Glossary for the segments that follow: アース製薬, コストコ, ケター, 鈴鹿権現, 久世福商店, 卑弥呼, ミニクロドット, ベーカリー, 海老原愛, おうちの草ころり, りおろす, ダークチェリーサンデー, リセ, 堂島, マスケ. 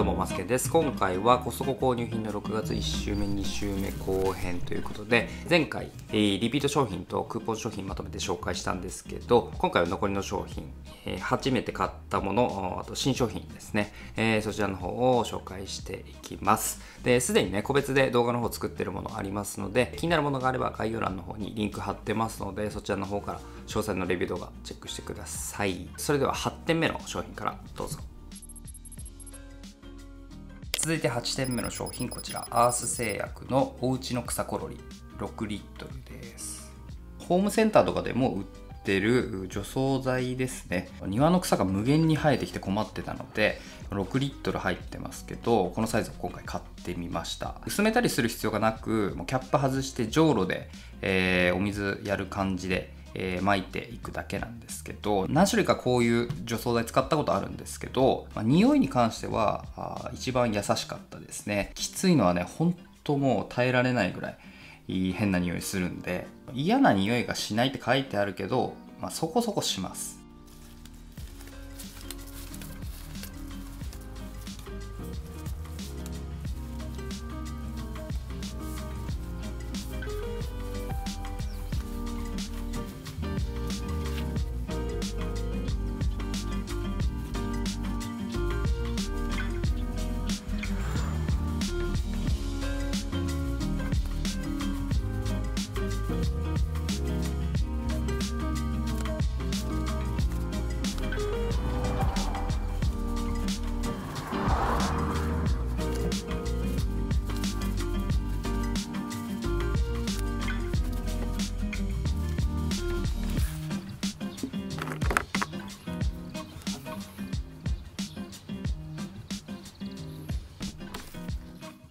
どうもマスケです。今回はコストコ購入品の6月1週目2週目後編ということで、前回リピート商品とクーポン商品まとめて紹介したんですけど、今回は残りの商品、初めて買ったもの、あと新商品ですね、そちらの方を紹介していきます。ですでにね個別で動画の方作ってるものありますので、気になるものがあれば概要欄の方にリンク貼ってますので、そちらの方から詳細のレビュー動画チェックしてください。それでは8点目の商品からどうぞ。続いて8点目の商品、こちらアース製薬のおうちの草ころり6リットルです。ホームセンターとかでも売ってる除草剤ですね。庭の草が無限に生えてきて困ってたので6リットル入ってますけど、このサイズを今回買ってみました。薄めたりする必要がなく、もうキャップ外してじょうろで、お水やる感じで巻いていくだけなんですけど、何種類かこういう除草剤使ったことあるんですけど、匂いに関しては一番優しかったですね。きついのはね、ほんともう耐えられないぐらい変な匂いするんで、嫌な匂いがしないって書いてあるけど、そこそこします。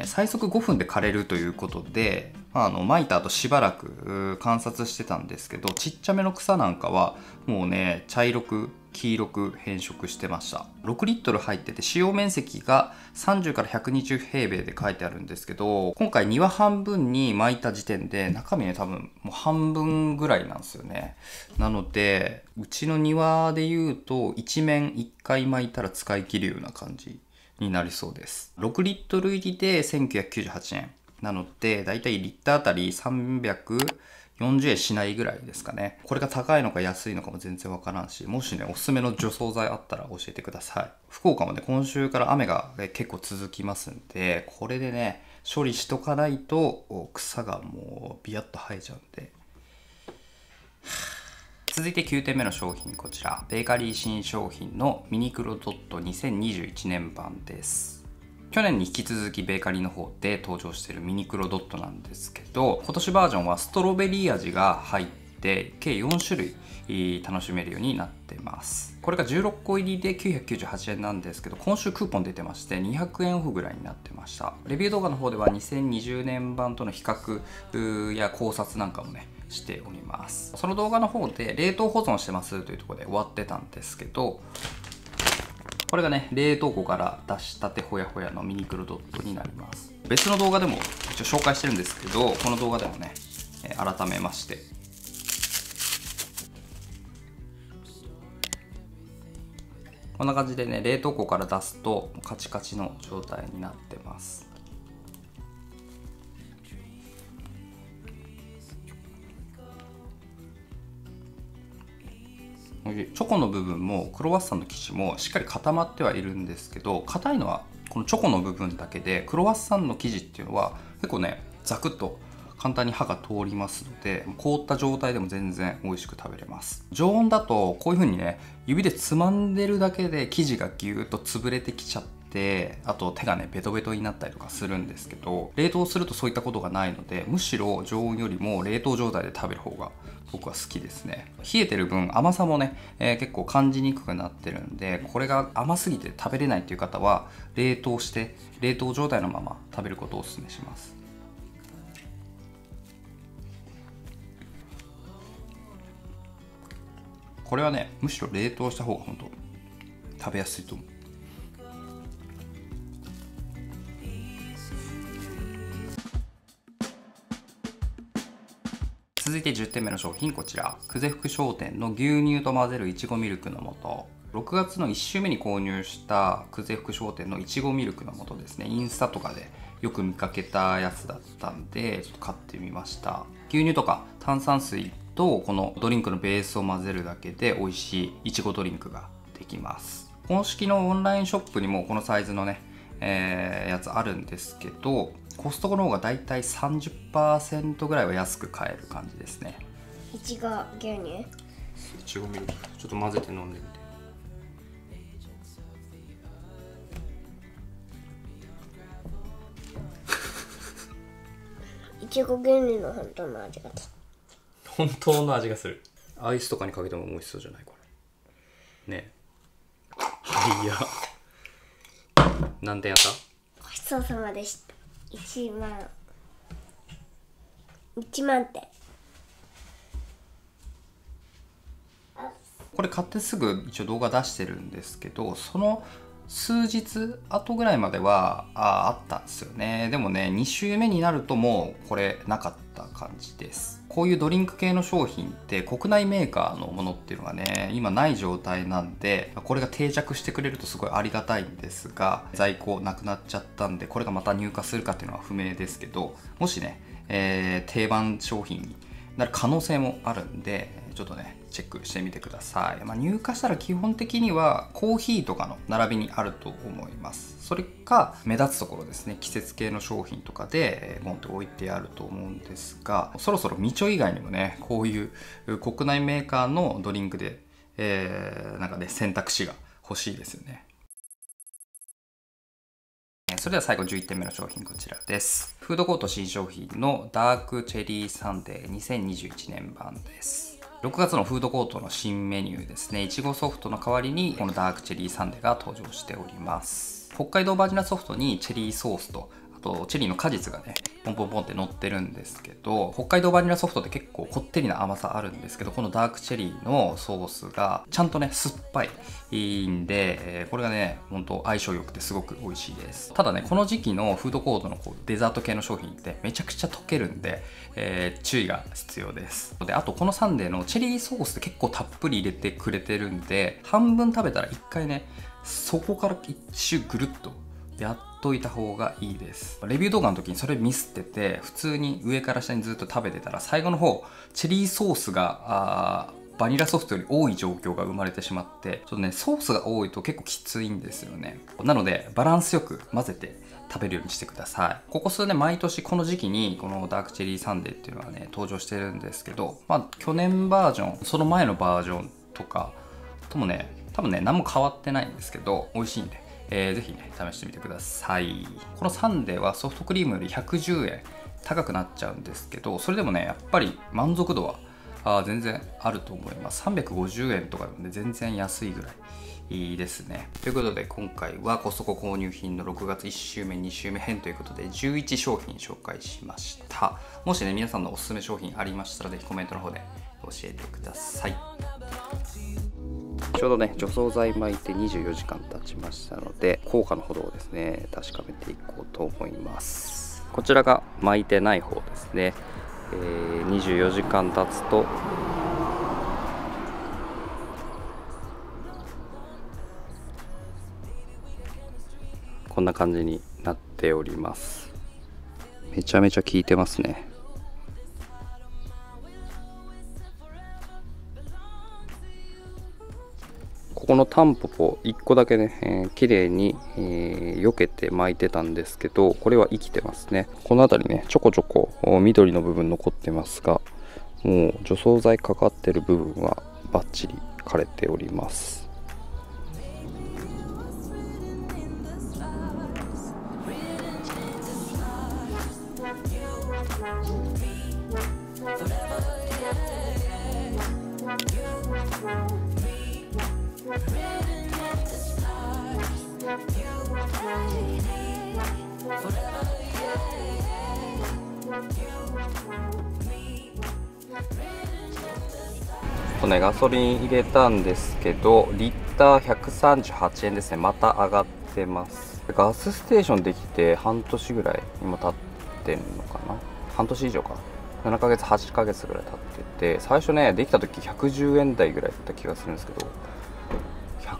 最速5分で枯れるということで、撒いた後しばらく観察してたんですけど、ちっちゃめの草なんかはもうね茶色く黄色く変色してました。6リットル入ってて使用面積が30から120平米で書いてあるんですけど、今回庭半分に撒いた時点で中身ね多分もう半分ぐらいなんですよね。なのでうちの庭でいうと一面1回撒いたら使い切るような感じになりそうです。6リットル入りで1998円なので、だいたいリッターあたり340円しないぐらいですかね。これが高いのか安いのかも全然わからんし、もしねおすすめの除草剤あったら教えてください。福岡もね今週から雨が結構続きますんで、これでね処理しとかないと草がもうビヤッと生えちゃうんで。続いて9点目の商品、こちらベーカリー新商品のミニクロドット2021年版です。去年に引き続きベーカリーの方で登場しているミニクロドットなんですけど、今年バージョンはストロベリー味が入って計4種類楽しめるようになってます。これが16個入りで998円なんですけど、今週クーポン出てまして200円オフぐらいになってました。レビュー動画の方では2020年版との比較や考察なんかもねしております。その動画の方で冷凍保存してますというところで終わってたんですけど、これがね冷凍庫から出したてほやほやのミニクロドットになります。別の動画でも一応紹介してるんですけど、この動画でもね改めまして、こんな感じでね冷凍庫から出すとカチカチの状態になってます。チョコの部分もクロワッサンの生地もしっかり固まってはいるんですけど、硬いのはこのチョコの部分だけで、クロワッサンの生地っていうのは結構ねザクッと簡単に刃が通りますので、凍った状態でも全然美味しく食べれます。常温だとこういう風にね指でつまんでるだけで生地がギューッと潰れてきちゃって、あと手がねベトベトになったりとかするんですけど、冷凍するとそういったことがないので、むしろ常温よりも冷凍状態で食べる方が僕は好きですね。冷えてる分甘さもね、結構感じにくくなってるんで、これが甘すぎて食べれないという方は冷凍して冷凍状態のまま食べることをおすすめします。これはねむしろ冷凍した方が本当食べやすいと思う。続いて10点目の商品、こちら久世福商店の牛乳と混ぜるいちごミルクの素。6月の1週目に購入した久世福商店のいちごミルクの素ですね。インスタとかでよく見かけたやつだったんで、ちょっと買ってみました。牛乳とか炭酸水とこのドリンクのベースを混ぜるだけで美味しいいちごドリンクができます。公式のオンラインショップにもこのサイズのね、やつあるんですけど、コストコの方がだいたい 30% ぐらいは安く買える感じですね。いちご牛乳、いちごミルク、ちょっと混ぜて飲んでみて。いちご牛乳の本当の味がする。本当の味がする。アイスとかにかけても美味しそうじゃないこれ。ねえ。はいや。何点やった？ごちそうさまでした。1万点。これ買ってすぐ一応動画出してるんですけど、その数日後ぐらいまでは あったんですよね。でもね、2週目になるともうこれなかった感じです。こういうドリンク系の商品って国内メーカーのものっていうのがね、今ない状態なんで、これが定着してくれるとすごいありがたいんですが、在庫なくなっちゃったんで、これがまた入荷するかっていうのは不明ですけど、もしね、定番商品になる可能性もあるんで、ちょっとねチェックしてみてください。入荷したら基本的にはコーヒーとかの並びにあると思います。それか目立つところですね、季節系の商品とかでボンと置いてあると思うんですが、そろそろみちょ以外にもね、こういう国内メーカーのドリンクで、なんかね選択肢が欲しいですよね。それでは最後11点目の商品、こちらです。フードコート新商品のダークチェリーサンデー2021年版です。6月のフードコートの新メニューですね。いちごソフトの代わりにこのダークチェリーサンデーが登場しております。北海道バージナルソフトにチェリーソースと、あとチェリーの果実がねポンポンポンって乗ってるんですけど、北海道バニラソフトって結構こってりな甘さあるんですけど、このダークチェリーのソースがちゃんとね酸っぱいんで、これがねほんと相性良くてすごく美味しいです。ただね、この時期のフードコートのこうデザート系の商品ってめちゃくちゃ溶けるんで、注意が必要です。であとこのサンデーのチェリーソースって結構たっぷり入れてくれてるんで、半分食べたら一回ねそこから一周ぐるっとやっといた方がいいです。レビュー動画の時にそれミスってて、普通に上から下にずっと食べてたら、最後の方チェリーソースがバニラソフトより多い状況が生まれてしまって、ちょっとねソースが多いと結構きついんですよね。なのでバランスよく混ぜて食べるようにしてください。ここ数年毎年この時期にこのダークチェリーサンデーっていうのはね登場してるんですけど、去年バージョン、その前のバージョンとかともね多分ね何も変わってないんですけど、美味しいんでぜひね試してみてください。このサンデーはソフトクリームより110円高くなっちゃうんですけど、それでもねやっぱり満足度は全然あると思います。350円とかで全然安いぐらいいいですね。ということで今回はコストコ購入品の6月1週目2週目編ということで11商品紹介しました。もしね皆さんのおすすめ商品ありましたら、是非コメントの方で教えてください。ちょうどね除草剤巻いて24時間経ちましたので、効果のほどをですね確かめていこうと思います。こちらが巻いてない方ですね。24時間経つとこんな感じになっております。めちゃめちゃ効いてますね。このタンポポ1個だけね、綺麗に、避けて巻いてたんですけど、これは生きてますね。この辺りねちょこちょこ緑の部分残ってますが、もう除草剤かかってる部分はバッチリ枯れております。ね、ガソリン入れたんですけど、リッター138円ですね。また上がってます。ガスステーションできて半年ぐらい今経ってんのかな、半年以上かな、7ヶ月8ヶ月ぐらい経ってて、最初ねできた時110円台ぐらいだった気がするんですけど、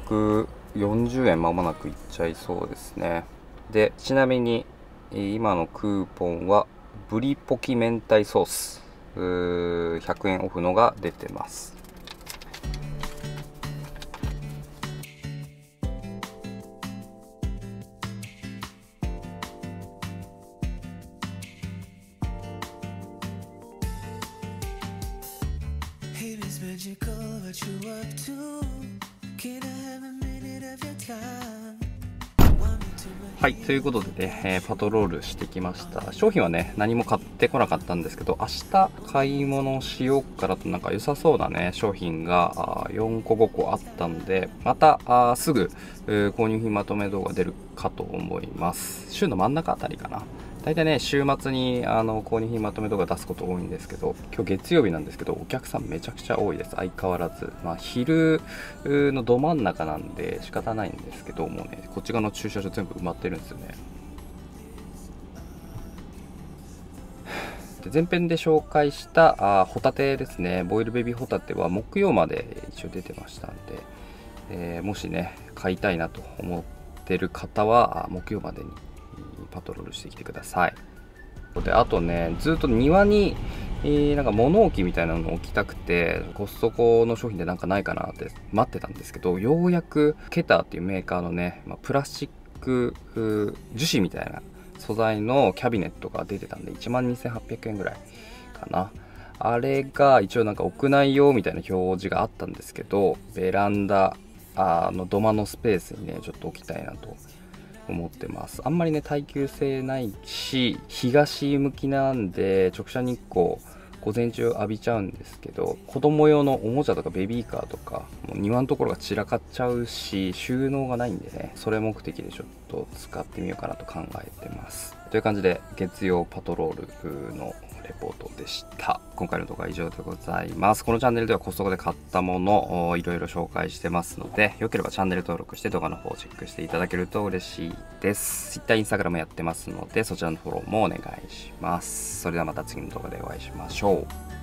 140円まもなくいっちゃいそうですね。で、ちなみに今のクーポンはブリポキ明太ソース100円オフのが出てます。はい、ということでね、パトロールしてきました。商品はね何も買ってこなかったんですけど、明日買い物しようからとなんか良さそうなね商品が4個5個あったので、またすぐ購入品まとめ動画出るかと思います。週の真ん中あたりかな。大体ね週末に購入品まとめ動画出すこと多いんですけど、今日月曜日なんですけどお客さんめちゃくちゃ多いです。相変わらず、まあ、昼のど真ん中なんで仕方ないんですけど、もうねこっち側の駐車場全部埋まってるんですよね。で、前編で紹介したホタテですね、ボイルベビーホタテは木曜まで一応出てましたんで、もしね買いたいなと思ってる方は木曜までにパトロールしてきてください。で、あとねずっと庭に、なんか物置みたいなのを置きたくてコストコの商品でなんかないかなって待ってたんですけど、ようやくケターっていうメーカーのね、まあ、プラスチック樹脂みたいな素材のキャビネットが出てたんで 12,800 円ぐらいかな。あれが一応なんか屋内用みたいな表示があったんですけど、ベランダの土間のスペースにねちょっと置きたいなと思ってます。あんまりね耐久性ないし東向きなんで直射日光午前中浴びちゃうんですけど、子供用のおもちゃとかベビーカーとかもう庭のところが散らかっちゃうし収納がないんでね、それ目的でちょっと使ってみようかなと考えてます。という感じで月曜パトロールのレポートでした。今回の動画は以上でございます。このチャンネルではコストコで買ったものをいろいろ紹介してますので、よければチャンネル登録して動画の方をチェックしていただけると嬉しいです。 Twitter、Instagram やってますのでそちらのフォローもお願いします。それではまた次の動画でお会いしましょう。